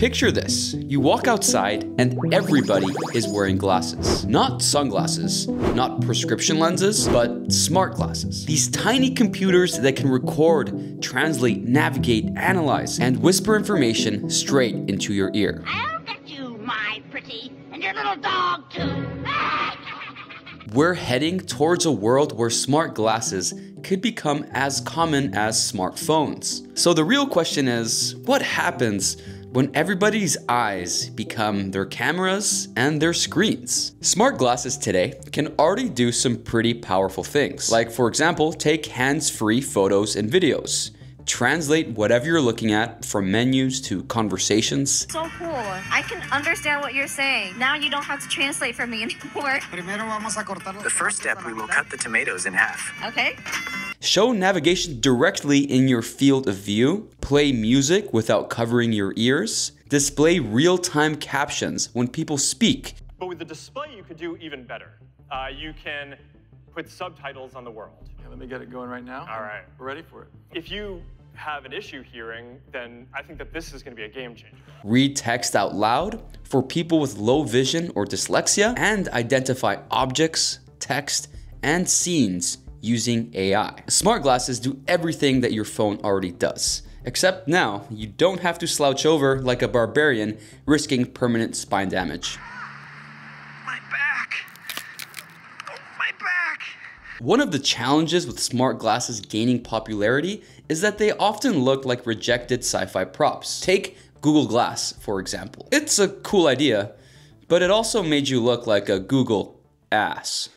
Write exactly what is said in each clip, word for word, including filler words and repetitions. Picture this, you walk outside and everybody is wearing glasses. Not sunglasses, not prescription lenses, but smart glasses. These tiny computers that can record, translate, navigate, analyze, and whisper information straight into your ear. I'll get you, my pretty, and your little dog too. We're heading towards a world where smart glasses could become as common as smartphones. So the real question is, what happens when everybody's eyes become their cameras and their screens? Smart glasses today can already do some pretty powerful things. Like, for example, take hands-free photos and videos. Translate whatever you're looking at, from menus to conversations. So cool. I can understand what you're saying. Now you don't have to translate for me anymore. The first step, we will cut the tomatoes in half. Okay. Show navigation directly in your field of view. Play music without covering your ears. Display real-time captions when people speak. But with the display, you could do even better. Uh, you can put subtitles on the world. Yeah, let me get it going right now. All right. We're ready for it. If you have an issue hearing, then I think that this is going to be a game changer. Read text out loud for people with low vision or dyslexia, and identify objects, text, and scenes using A I. Smart glasses do everything that your phone already does. Except now, you don't have to slouch over like a barbarian, risking permanent spine damage. One of the challenges with smart glasses gaining popularity is that they often look like rejected sci-fi props. Take Google Glass, for example. It's a cool idea, but it also made you look like a Google ass.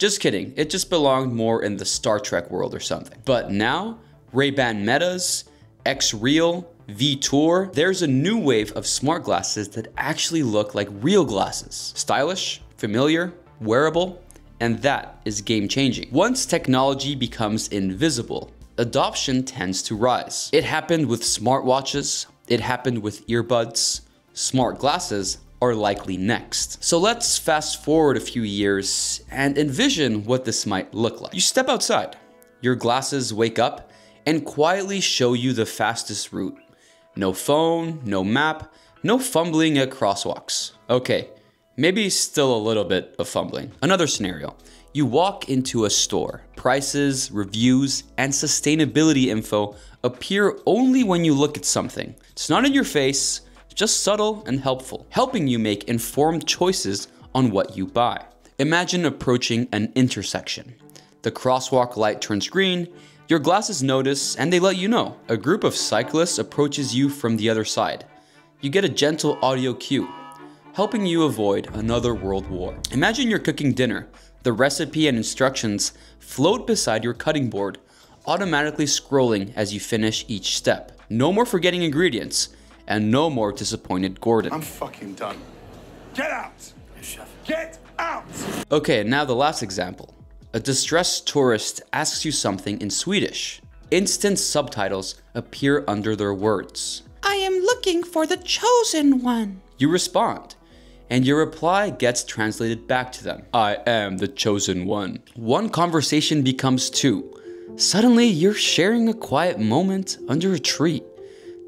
Just kidding, it just belonged more in the Star Trek world or something. But now, Ray-Ban Metas, Xreal, Viture, there's a new wave of smart glasses that actually look like real glasses. Stylish, familiar, wearable. And that is game-changing. Once technology becomes invisible, adoption tends to rise. It happened with smartwatches, it happened with earbuds. Smart glasses are likely next. So let's fast forward a few years and envision what this might look like. You step outside, your glasses wake up and quietly show you the fastest route. No phone, no map, no fumbling at crosswalks. Okay. Maybe still a little bit of fumbling. Another scenario, you walk into a store. Prices, reviews, and sustainability info appear only when you look at something. It's not in your face, just subtle and helpful, helping you make informed choices on what you buy. Imagine approaching an intersection. The crosswalk light turns green, your glasses notice, and they let you know. A group of cyclists approaches you from the other side. You get a gentle audio cue, helping you avoid another world war. Imagine you're cooking dinner. The recipe and instructions float beside your cutting board, automatically scrolling as you finish each step. No more forgetting ingredients, and no more disappointed Gordon. I'm fucking done. Get out! Get out! Okay, now the last example. A distressed tourist asks you something in Swedish. Instant subtitles appear under their words. I am looking for the chosen one. You respond, and your reply gets translated back to them. I am the chosen one. One conversation becomes two. Suddenly, you're sharing a quiet moment under a tree,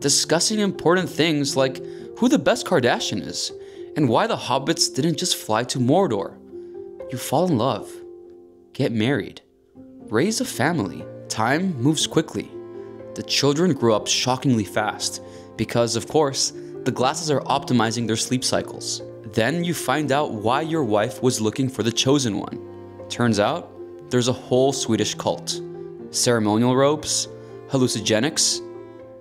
discussing important things like who the best Kardashian is and why the hobbits didn't just fly to Mordor. You fall in love, get married, raise a family. Time moves quickly. The children grow up shockingly fast because, of course, the glasses are optimizing their sleep cycles. Then you find out why your wife was looking for the chosen one. Turns out, there's a whole Swedish cult. Ceremonial robes, hallucinogenics.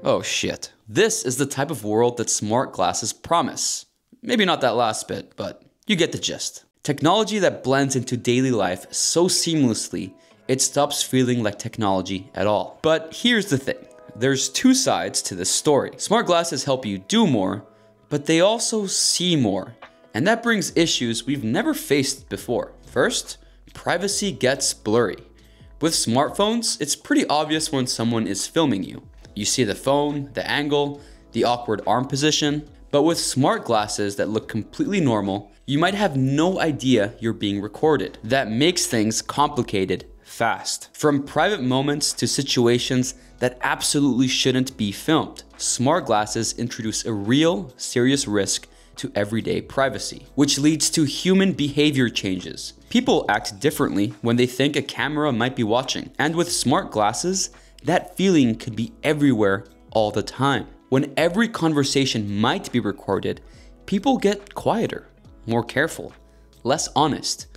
Oh shit. This is the type of world that smart glasses promise. Maybe not that last bit, but you get the gist. Technology that blends into daily life so seamlessly, it stops feeling like technology at all. But here's the thing. There's two sides to this story. Smart glasses help you do more, but they also see more. And that brings issues we've never faced before. First, privacy gets blurry. With smartphones, it's pretty obvious when someone is filming you. You see the phone, the angle, the awkward arm position. But with smart glasses that look completely normal, you might have no idea you're being recorded. That makes things complicated fast. From private moments to situations that absolutely shouldn't be filmed. Smart glasses introduce a real, serious risk to everyday privacy, which leads to human behavior changes. People act differently when they think a camera might be watching, and with smart glasses, that feeling could be everywhere all the time. When every conversation might be recorded, people get quieter, more careful, less honest.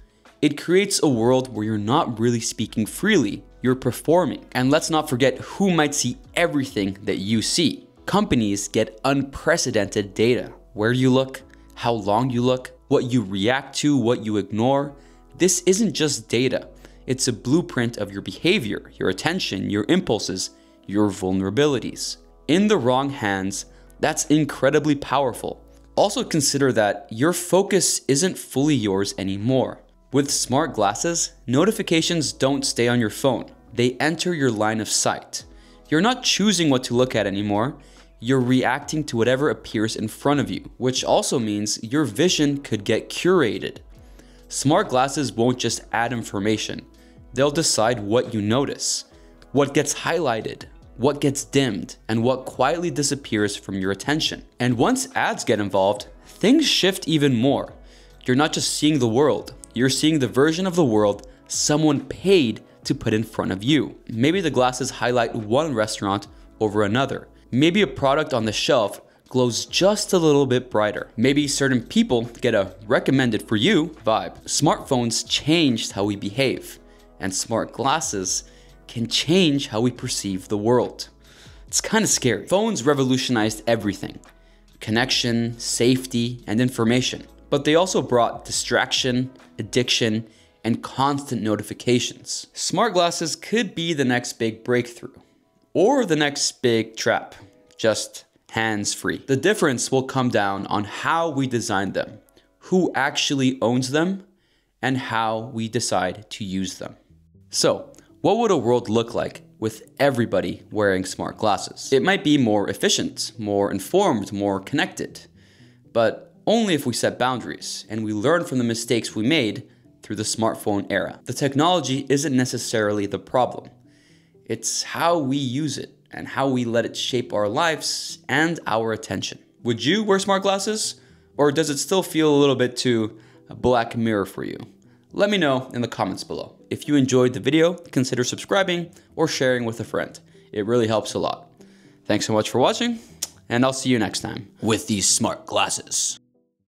It creates a world where you're not really speaking freely, you're performing. And let's not forget who might see everything that you see. Companies get unprecedented data. Where you look, how long you look, what you react to, what you ignore. This isn't just data. It's a blueprint of your behavior, your attention, your impulses, your vulnerabilities. In the wrong hands, that's incredibly powerful. Also consider that your focus isn't fully yours anymore. With smart glasses, notifications don't stay on your phone. They enter your line of sight. You're not choosing what to look at anymore. You're reacting to whatever appears in front of you, which also means your vision could get curated. Smart glasses won't just add information. They'll decide what you notice, what gets highlighted, what gets dimmed, and what quietly disappears from your attention. And once ads get involved, things shift even more. You're not just seeing the world, you're seeing the version of the world someone paid to put in front of you. Maybe the glasses highlight one restaurant over another. Maybe a product on the shelf glows just a little bit brighter. Maybe certain people get a recommended for you vibe. Smartphones changed how we behave, and smart glasses can change how we perceive the world. It's kind of scary. Phones revolutionized everything: connection, safety, and information. But they also brought distraction, addiction, and constant notifications. Smart glasses could be the next big breakthrough, or the next big trap, just hands-free. The difference will come down on how we design them, who actually owns them, and how we decide to use them. So, what would a world look like with everybody wearing smart glasses? It might be more efficient, more informed, more connected, but only if we set boundaries and we learn from the mistakes we made through the smartphone era. The technology isn't necessarily the problem. It's how we use it and how we let it shape our lives and our attention. Would you wear smart glasses? Or does it still feel a little bit too Black Mirror for you? Let me know in the comments below. If you enjoyed the video, consider subscribing or sharing with a friend. It really helps a lot. Thanks so much for watching, and I'll see you next time with these smart glasses.